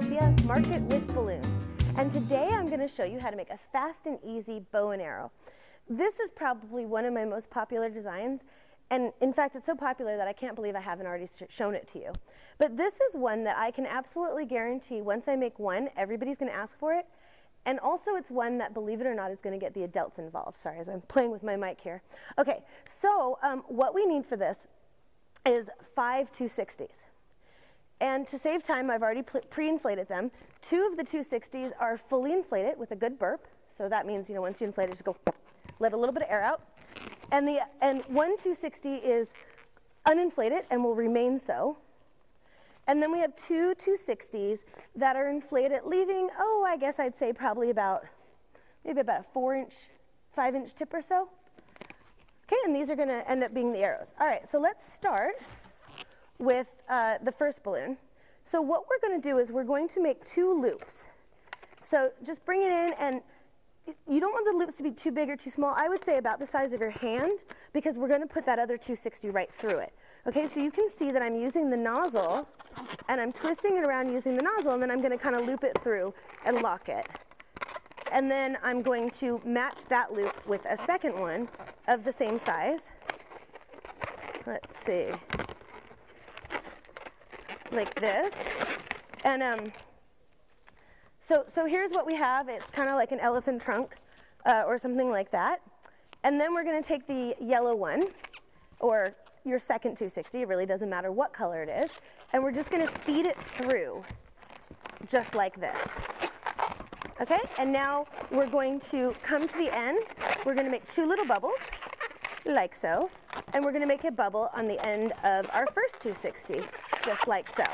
Utopia Market with Balloons. And today I'm going to show you how to make a fast and easy bow and arrow. This is probably one of my most popular designs, and in fact it's so popular that I can't believe I haven't already shown it to you. But this is one that I can absolutely guarantee once I make one, everybody's going to ask for it. And also it's one that, believe it or not, is going to get the adults involved. Sorry, as I'm playing with my mic here. Okay, so what we need for this is 5 260s. And to save time, I've already pre-inflated them. Two of the 260s are fully inflated with a good burp. So that means, you know, once you inflate it, just go, let a little bit of air out. And one 260 is uninflated and will remain so. And then we have two 260s that are inflated, leaving, oh, I guess I'd say probably about, maybe about a 4-inch, 5-inch tip or so. Okay, and these are gonna end up being the arrows. All right, so let's start with the first balloon. So what we're going to do is we're going to make two loops. So just bring it in, and you don't want the loops to be too big or too small. I would say about the size of your hand, because we're going to put that other 260 right through it. Okay, so you can see that I'm using the nozzle, and I'm twisting it around using the nozzle, and then I'm going to kind of loop it through and lock it. And then I'm going to match that loop with a second one of the same size. Let's see. Like this, and so here's what we have. It's kind of like an elephant trunk or something like that. And then we're going to take the yellow one, or your second 260, it really doesn't matter what color it is, and we're just going to feed it through just like this. Okay, and now we're going to come to the end. We're going to make two little bubbles like so, and we're going to make a bubble on the end of our first 260 just like so.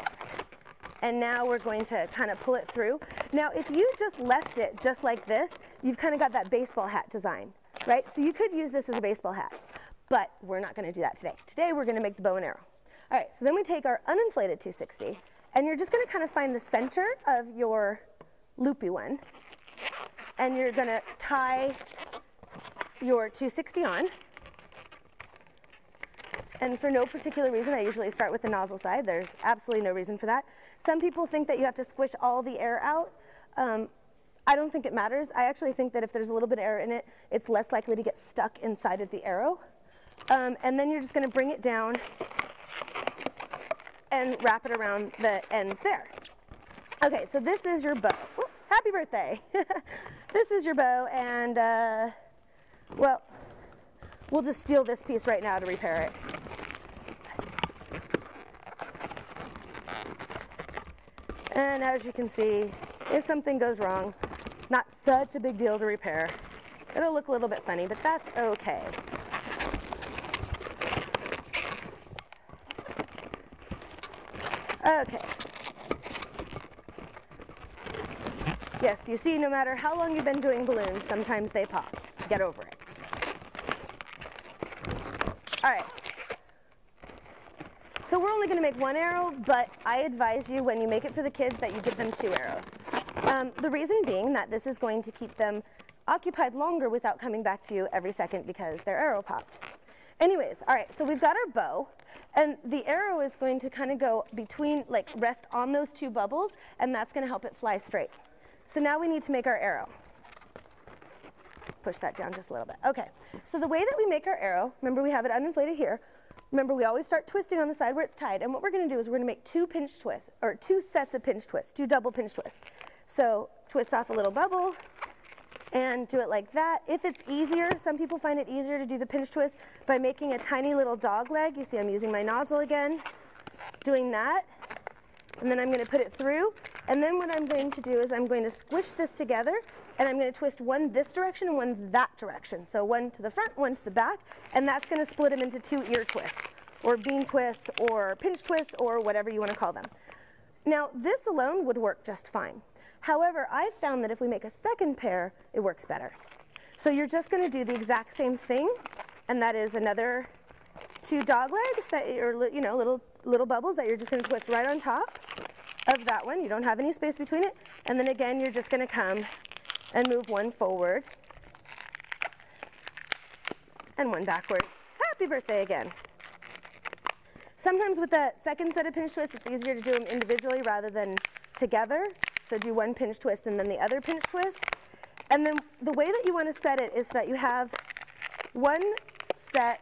And now we're going to kind of pull it through. Now if you just left it just like this, you've kind of got that baseball hat design, right? So you could use this as a baseball hat, but we're not going to do that today. Today we're going to make the bow and arrow. All right, so then we take our uninflated 260, and you're just going to kind of find the center of your loopy one, and you're going to tie your 260 on. And for no particular reason, I usually start with the nozzle side. There's absolutely no reason for that. Some people think that you have to squish all the air out. I don't think it matters. I actually think that if there's a little bit of air in it, it's less likely to get stuck inside of the arrow. And then you're just going to bring it down and wrap it around the ends there. Okay, so this is your bow. Ooh, happy birthday. This is your bow, and, well, we'll just steal this piece right now to repair it. And as you can see, if something goes wrong, it's not such a big deal to repair. It'll look a little bit funny, but that's okay. Okay. Yes, you see, no matter how long you've been doing balloons, sometimes they pop. Get over it. All right. So we're only going to make one arrow, but I advise you when you make it for the kids that you give them two arrows. The reason being that this is going to keep them occupied longer without coming back to you every second because their arrow popped. Anyways, all right, so we've got our bow, and the arrow is going to kind of go between, like rest on those two bubbles, and that's going to help it fly straight. So now we need to make our arrow. Push that down just a little bit. Okay, so the way that we make our arrow, remember we have it uninflated here. Remember we always start twisting on the side where it's tied, and what we're going to do is we're going to make two pinch twists, or two sets of pinch twists, two double pinch twists. So twist off a little bubble and do it like that. If it's easier, some people find it easier to do the pinch twist by making a tiny little dog leg. You see I'm using my nozzle again, doing that, and then I'm going to put it through. And then what I'm going to do is I'm going to squish this together, and I'm going to twist one this direction and one that direction. So one to the front, one to the back, and that's going to split them into two ear twists, or bean twists, or pinch twists, or whatever you want to call them. Now this alone would work just fine. However, I've found that if we make a second pair, it works better. So you're just going to do the exact same thing, and that is another two dog legs that are, you know, little bubbles that you're just going to twist right on top of that one. You don't have any space between it. And then again, you're just going to come and move one forward and one backwards. Happy birthday again. Sometimes with the second set of pinch twists, it's easier to do them individually rather than together. So do one pinch twist and then the other pinch twist. And then the way that you want to set it is that you have one set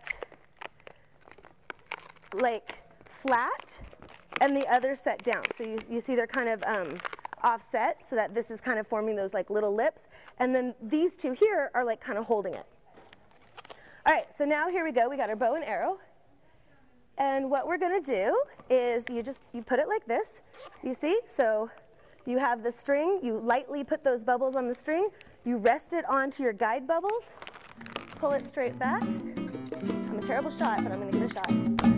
like flat and the other set down. So you see they're kind of offset, so that this is kind of forming those like little lips. And then these two here are like kind of holding it. All right, so now here we go. We got our bow and arrow. And what we're going to do is you put it like this. You see? So you have the string. You lightly put those bubbles on the string. You rest it onto your guide bubbles. Pull it straight back. I'm a terrible shot, but I'm going to give it a shot.